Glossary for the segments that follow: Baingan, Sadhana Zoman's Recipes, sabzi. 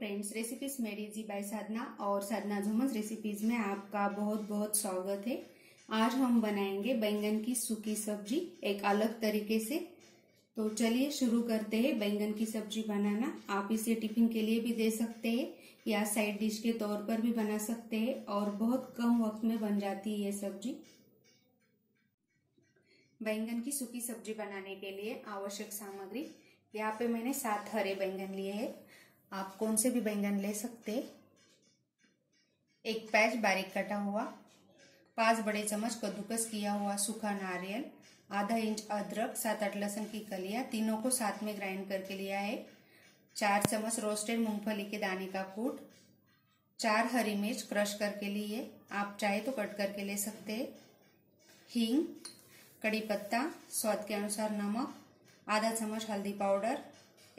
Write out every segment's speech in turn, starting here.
Friends, recipes मेरी जी bye Sadhana और Sadhana जोमन्स recipes में आपका बहुत बहुत स्वागत है। आज हम बनाएंगे बैंगन की सूखी सब्जी एक अलग तरीके से। तो चलिए शुरू करते हैं बैंगन की सब्जी बनाना। आप इसे टिफिन के लिए भी दे सकते हैं या साइड डिश के तौर पर भी बना सकते हैं और बहुत कम वक्त में बन जाती है ये सब्जी। बैंगन की सूखी सब्जी बनाने के लिए आवश्यक सामग्री, यहाँ पे मैंने 7 हरे बैंगन लिए हैं, आप कौन से भी बैंगन ले सकते हैं। 1 प्याज बारीक कटा हुआ, 5 बड़े चम्मच कद्दूकस किया हुआ सूखा नारियल, आधा इंच अदरक, 7-8 लहसुन की कलियां, तीनों को साथ में ग्राइंड करके लिया है। 4 चम्मच रोस्टेड मूंगफली के दाने का कूट, 4 हरी मिर्च क्रश करके लिए, आप चाहे तो कट करके ले सकते हैं। हींग, कड़ी पत्ता, स्वाद के अनुसार नमक, आधा चम्मच हल्दी पाउडर,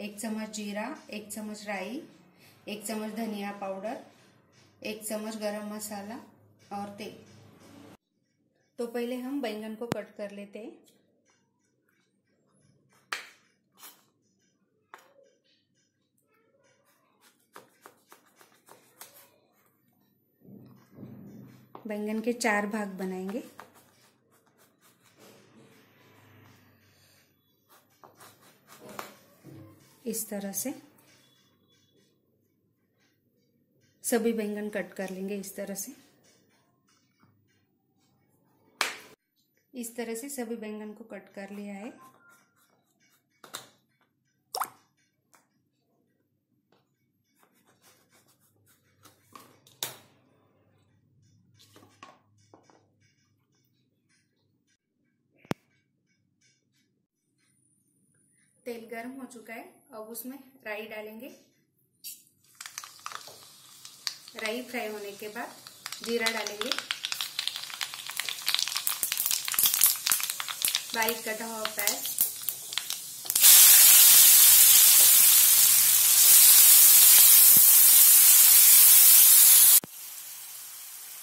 1 चम्मच जीरा, 1 चम्मच राई, 1 चम्मच धनिया पाउडर, 1 चम्मच गरम मसाला और तेल। तो पहले हम बैंगन को कट कर लेते हैं। बैंगन के 4 भाग बनाएंगे। इस तरह से सभी बैंगन कट कर लेंगे। इस तरह से सभी बैंगन को कट कर लिया है। तेल गर्म हो चुका है, अब उसमें राई डालेंगे। राई फ्राई होने के बाद जीरा डालेंगे, बारीक कटा हुआ प्याज,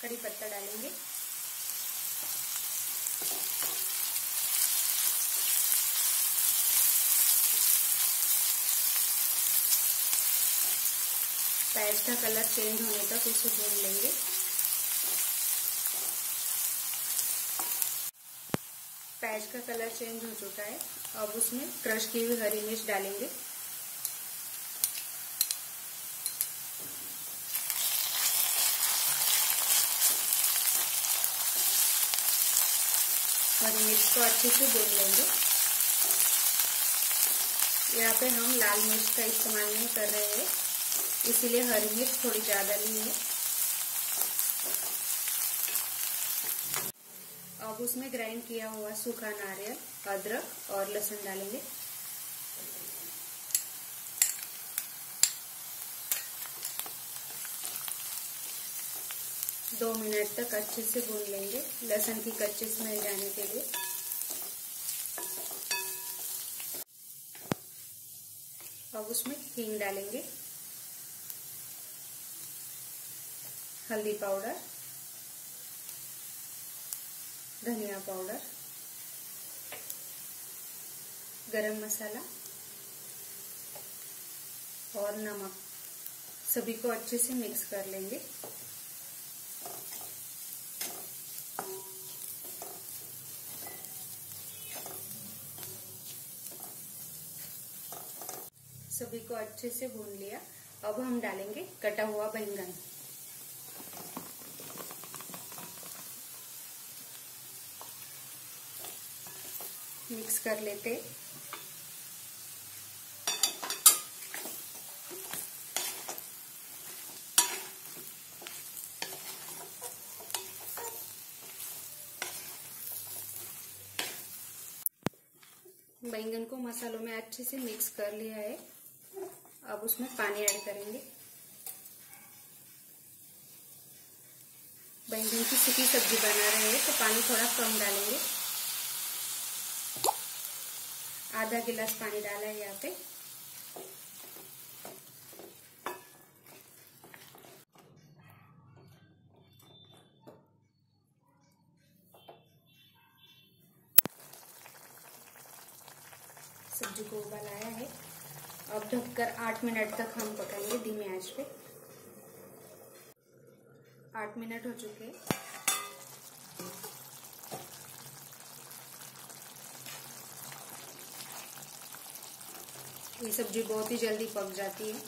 कड़ी पत्ता डालेंगे, प्याज का कलर चेंज होने तक उसे भून लेंगे। प्याज का कलर चेंज हो चुका है, अब उसमें क्रश की हुई हरी मिर्च डालेंगे। हरी मिर्च को अच्छे से भून लेंगे। यहाँ पे हम लाल मिर्च का इस्तेमाल नहीं कर रहे हैं, इसीलिए हरी मिर्च थोड़ी ज्यादा ली है। अब उसमें ग्राइंड किया हुआ सूखा नारियल, अदरक और लहसुन डालेंगे। दो मिनट तक अच्छे से भून लेंगे, लहसुन की कच्ची स्मेल जाने के लिए। अब उसमें हींग डालेंगे, हल्दी पाउडर, धनिया पाउडर, गरम मसाला और नमक, सभी को अच्छे से मिक्स कर लेंगे। सभी को अच्छे से भून लिया। अब हम डालेंगे कटा हुआ बैंगन। मिक्स कर लेते। बैंगन को मसालों में अच्छे से मिक्स कर लिया है। अब उसमें पानी ऐड करेंगे। बैंगन की सूखी सब्जी बना रहे हैं तो पानी थोड़ा कम डालेंगे। आधा गिलास पानी डाला है यहाँ पे। सब्जी को उबाल आया है, अब ढककर 8 मिनट तक हम पकाएंगे धीमी आंच पे। 8 मिनट हो चुके हैं। ये सब्जी बहुत ही जल्दी पक जाती है।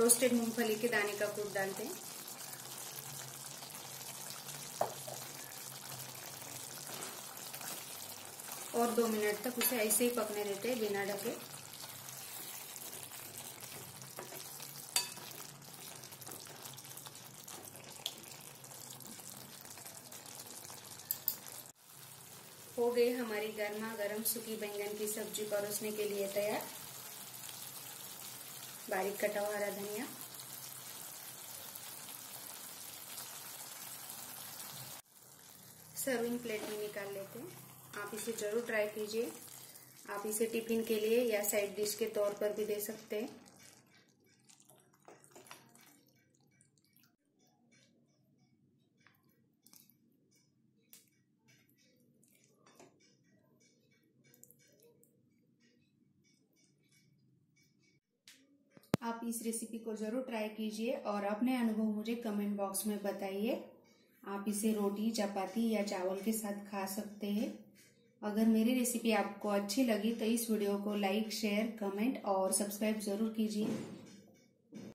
रोस्टेड मूंगफली के दाने का कूट डालते हैं। और 2 मिनट तक उसे ऐसे ही पकने देते हैं बिना ढके। हो गई हमारी गर्मा गर्म सूखी बैंगन की सब्जी परोसने के लिए तैयार। बारीक कटा हुआ हरा धनिया, सर्विंग प्लेट में निकाल लेते हैं। आप इसे जरूर ट्राई कीजिए। आप इसे टिफिन के लिए या साइड डिश के तौर पर भी दे सकते हैं। आप इस रेसिपी को जरूर ट्राई कीजिए और अपने अनुभव मुझे कमेंट बॉक्स में बताइए। आप इसे रोटी, चपाती या चावल के साथ खा सकते हैं। अगर मेरी रेसिपी आपको अच्छी लगी तो इस वीडियो को लाइक, शेयर, कमेंट और सब्सक्राइब जरूर कीजिए।